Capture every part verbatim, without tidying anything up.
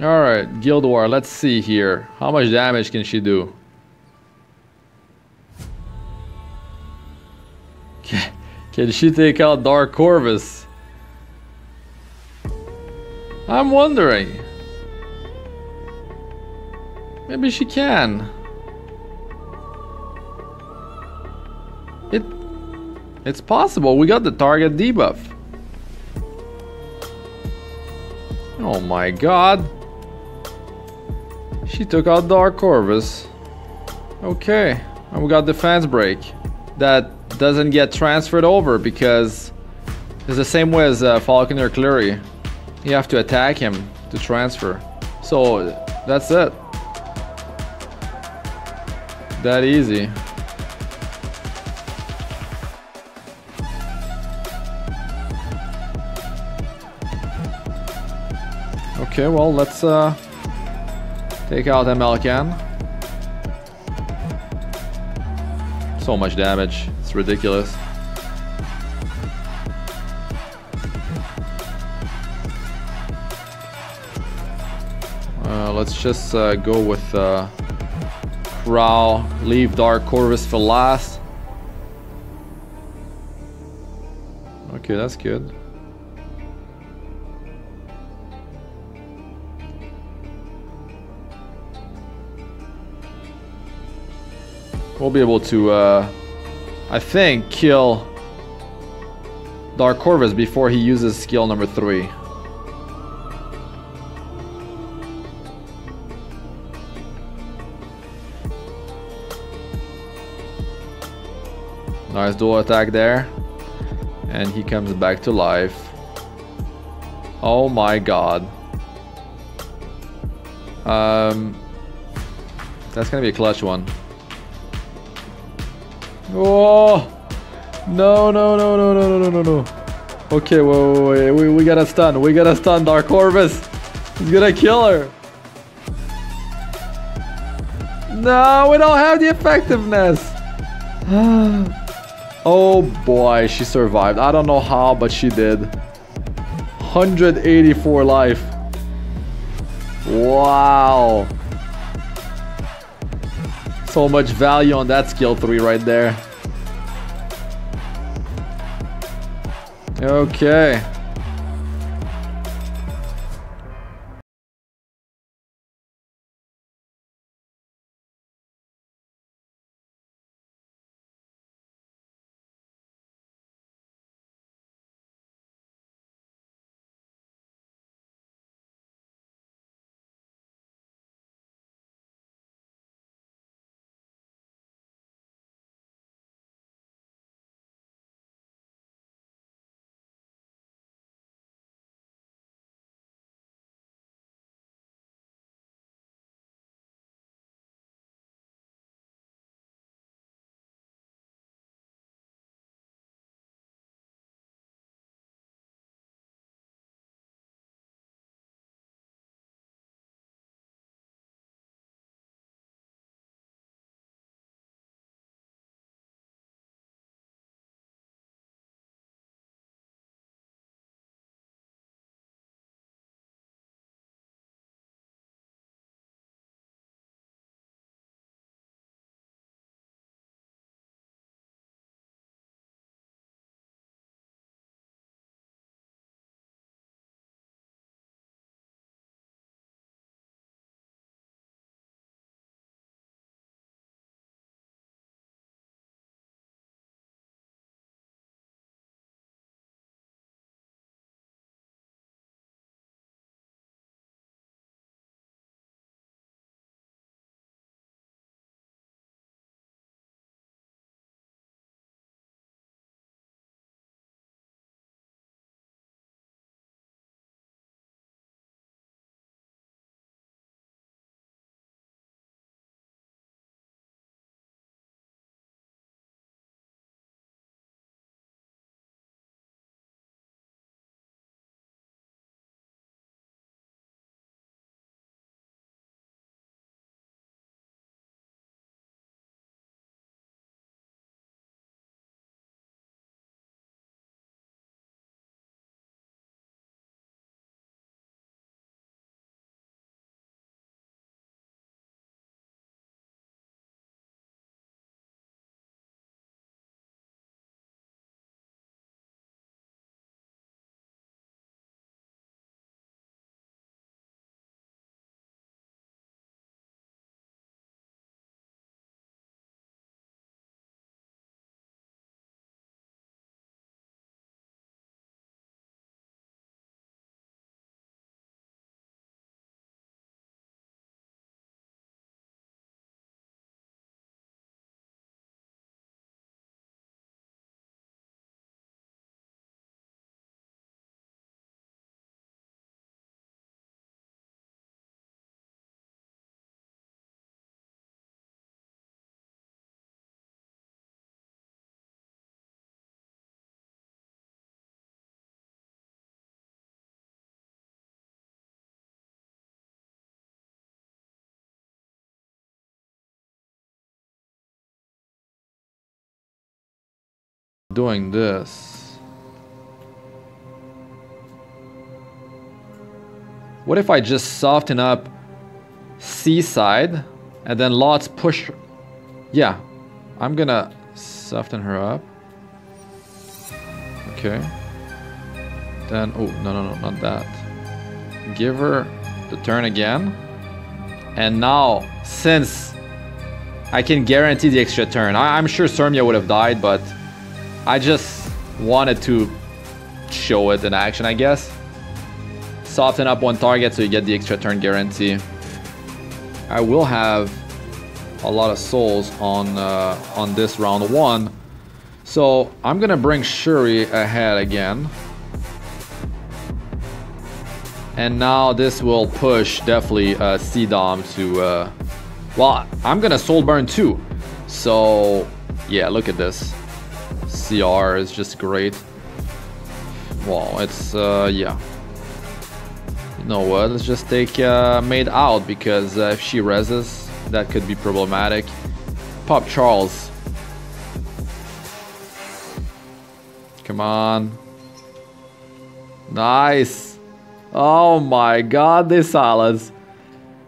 Alright, Guild War, let's see here. How much damage can she do? Can she take out Dark Corvus? I'm wondering. Maybe she can. It, it's possible. We got the target debuff. Oh my god. She took out Dark Corvus. Okay. And we got defense break. That doesn't get transferred over because it's the same way as uh, Falconer Cleary. You have to attack him to transfer. So that's it. That easy. Okay, well, let's uh, take out Melkan. So much damage. It's ridiculous. Uh, let's just uh, go with uh, Crow. Leave Dark Corvus for last. Okay, that's good. We'll be able to, uh, I think, kill Dark Corvus before he uses skill number three. Nice dual attack there. And he comes back to life. Oh my god. Um, that's gonna be a clutch one. Oh no no no no no no no no! Okay, wait, wait, wait. we we gotta stun. We gotta stun Dark Corvus. He's gonna kill her. No, we don't have the effectiveness. Oh boy, she survived. I don't know how, but she did. one hundred eighty-four life. Wow. So much value on that skill three right there. Okay. doing this. What if I just soften up Seaside and then Lot's push? Yeah, I'm gonna soften her up. Okay. Then, oh, no, no, no, not that. Give her the turn again. And now, since I can guarantee the extra turn, I I'm sure Sirmia would have died, but I just wanted to show it in action, I guess. Soften up one target so you get the extra turn guarantee. I will have a lot of souls on uh, on this round one. So I'm gonna bring Schuri ahead again. And now this will push definitely uh, C Dom to, uh, well, I'm gonna soul burn too. So yeah, look at this. C R is just great. Well, it's, uh, yeah. You know what, let's just take uh, Maid out because uh, if she reses, that could be problematic. Pop Charles. Come on. Nice. Oh my god, this Salas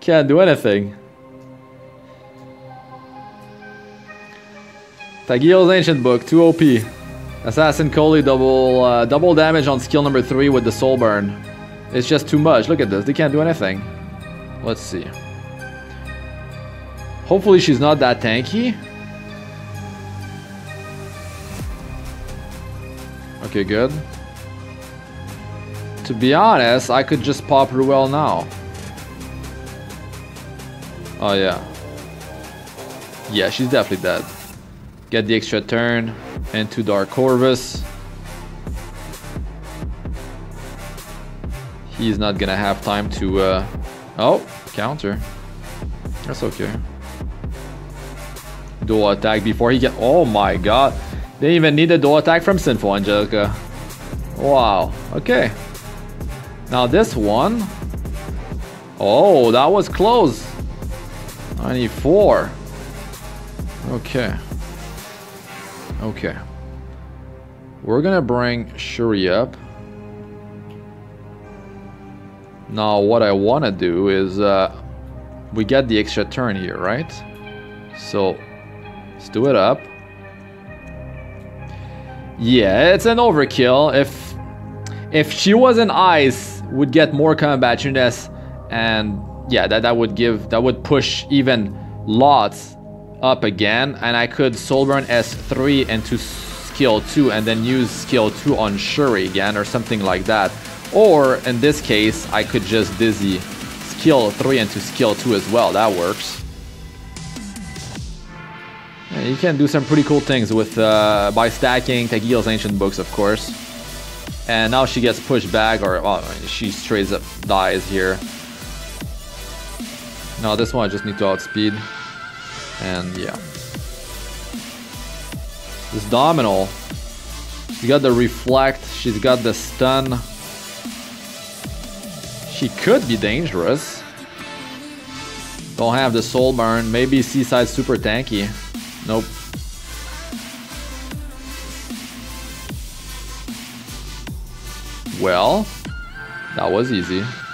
can't do anything. Tagil's Ancient Book, two O P. Assassin Coli double uh, double damage on skill number three with the soul burn. It's just too much. Look at this. They can't do anything. Let's see. Hopefully she's not that tanky. Okay, good. To be honest, I could just pop Ruel now. Oh yeah. Yeah, she's definitely dead. Get the extra turn into Dark Corvus. He's not gonna have time to... Uh... Oh, counter. That's okay. Dual attack before he get. Oh my god. They even need a dual attack from Sinful Angelica. Wow. Okay. Now this one. Oh, that was close. ninety-four. Okay. Okay. We're gonna bring Schuri up. Now what I wanna do is uh, we get the extra turn here, right? So let's do it up. Yeah, it's an overkill. If if she was in ice, would get more combat units, and yeah, that, that would give that would push even Lots up again, and I could soulburn S three into skill two and then use skill two on Schuri again or something like that. Or in this case, I could just Dizzy skill three into skill two as well. That works. You can do some pretty cool things with uh, by stacking Tagil's Ancient Books, of course. And now she gets pushed back, or well, she straight up dies here. Now this one I just need to outspeed. And yeah. This Dominiel. She's got the Reflect, she's got the Stun. She could be dangerous. Don't have the Soul Burn. Maybe Seaside's super tanky. Nope. Well, that was easy.